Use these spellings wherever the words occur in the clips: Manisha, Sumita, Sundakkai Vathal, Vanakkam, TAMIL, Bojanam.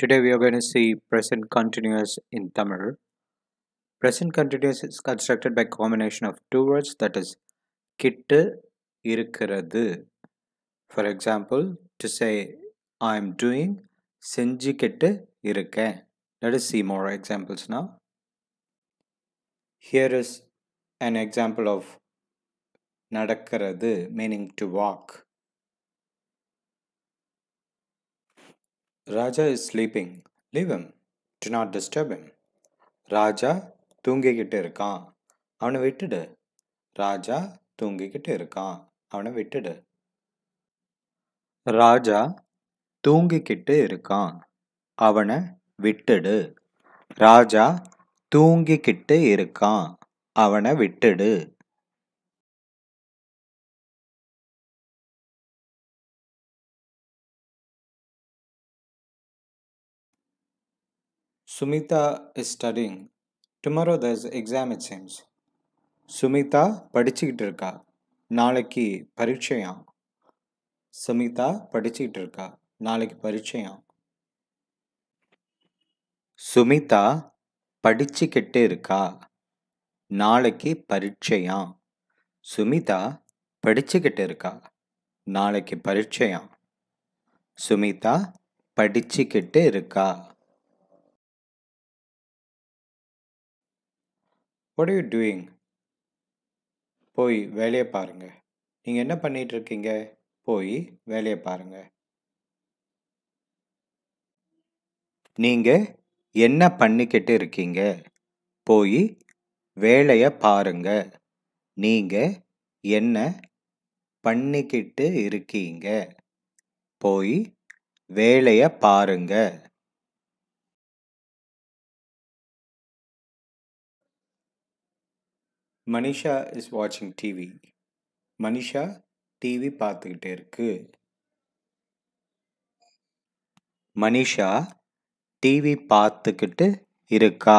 Today we are going to see present continuous in Tamil. Present continuous is constructed by combination of two words, that is kittu irukkirathu. For example, to say I am doing senjikittu irukke. Let us see more examples now. Here is an example of nadakkirathu, meaning to walk. Raja is sleeping. Leave him. Do not disturb him. Raja தூங்கிக்கிட்டு இருக்கான். அவனை விட்டுடு. ராஜா தூங்கிக்கிட்டு இருக்கான். அவனை விட்டுடு. ராஜா தூங்கிக்கிட்டு இருக்கான். அவனை விட்டுடு. ராஜா தூங்கிக்கிட்டு இருக்கான். அவனை விட்டுடு. Sumita is studying. Tomorrow there's exam, it seems. Sumita படிச்சுக்கிட்டு இருக்கா. நாளைக்கு பரீட்சையாம். Sumita படிச்சுக்கிட்டு இருக்கா. நாளைக்கு பரீட்சையாம். Sumita படிச்சுக்கிட்டு இருக்கா. நாளைக்கு பரீட்சையாம். Sumita படிச்சுக்கிட்டு இருக்கா. நாளைக்கு பரீட்சையாம். Sumita படிச்சுக்கிட்டு இருக்கா. What are you doing? போய் வேலையை பாருங்க. நீங்கள் என்ன பண்ணிட்டு இருக்கீங்க? போய் வேலையை பாருங்க. நீங்கள் என்ன பண்ணிக்கிட்டு இருக்கீங்க? போய் வேலையை பாருங்க. நீங்கள் என்ன பண்ணிக்கிட்டு இருக்கீங்க? போய் வேலையை பாருங்க. Manisha is watching TV. Manisha TV பார்த்துக்கிட்டே இருக்கு. Manisha TV பார்த்துக்கிட்டு இருக்கா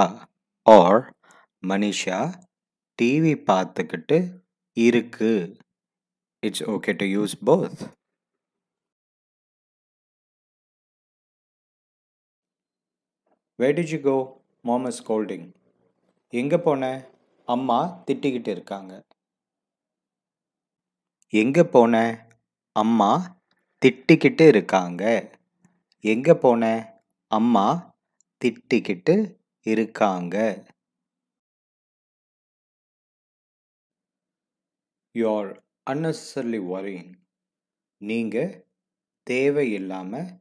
or Manisha TV பார்த்துக்கிட்டு இருக்கு. It's okay to use both. Where did you go? Mom is scolding. எங்க போன? அம்மா திட்டிக்கிட்டு இருக்காங்க. எங்கே போன? அம்மா திட்டிக்கிட்டு இருக்காங்க. எங்கே போன? அம்மா திட்டிக்கிட்டு இருக்காங்க. You are unnecessarily worrying. நீங்கள் தேவையில்லாமல்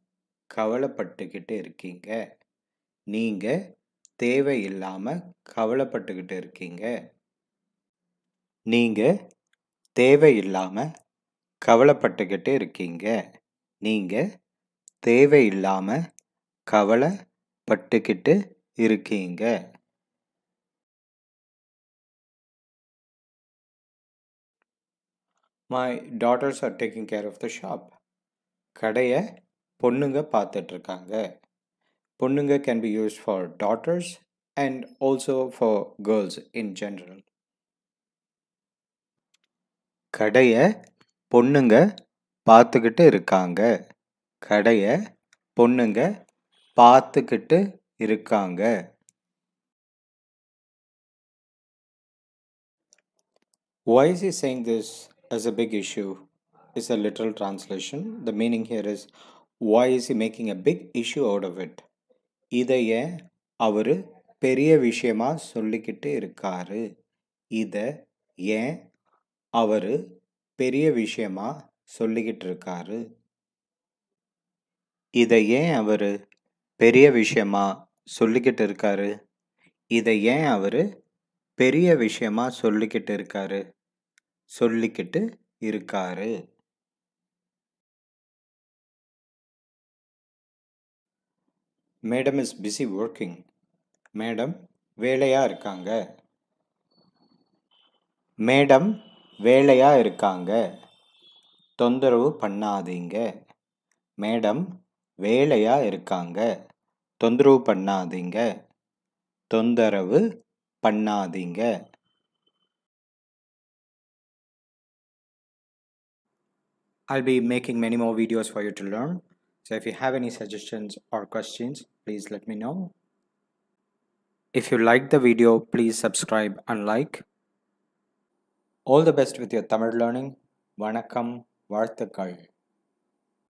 கவலைப்பட்டுக்கிட்டு இருக்கீங்க. நீங்கள் தேவையில்லாமல் கவலைப்பட்டுக்கிட்டு இருக்கீங்க. நீங்கள் தேவையில்லாமல் கவலைப்பட்டுக்கிட்டு இருக்கீங்க. நீங்கள் தேவையில்லாமல் கவலைப்பட்டுக்கிட்டு இருக்கீங்க. My daughters are taking care of the shop. கடையை பொண்ணுங்க பார்த்துட்டு இருக்காங்க. Ponnunga can be used for daughters and also for girls in general. கடையை பொண்ணுங்க பார்த்துக்கிட்டு இருக்காங்க. கடையை பொண்ணுங்க பார்த்துக்கிட்டு இருக்காங்க. Why is he saying this as a big issue? It's a literal translation. The meaning here is, why is he making a big issue out of it? இதை ஏன் அவர் பெரிய விஷயமாக சொல்லிக்கிட்டு இருக்காரு? இதை ஏன் அவர் பெரிய விஷயமாக சொல்லிக்கிட்டு இருக்காரு? இதை ஏன் அவர் பெரிய விஷயமாக சொல்லிக்கிட்டு இருக்காரு? இதை ஏன் அவர் பெரிய விஷயமாக சொல்லிக்கிட்டு இருக்காரு? Madam is busy working. Madam வேலையாக இருக்காங்க. Madam வேலையாக இருக்காங்க. தொந்தரவு பண்ணாதீங்க. Madam வேலையாக இருக்காங்க. தொந்தரவு பண்ணாதீங்க. தொந்தரவு பண்ணாதீங்க. I'll be making many more videos for you to learn. So if you have any suggestions or questions, please let me know. If you liked the video, please subscribe and like. All the best with your Tamil learning. Vanakkam, Varthukal.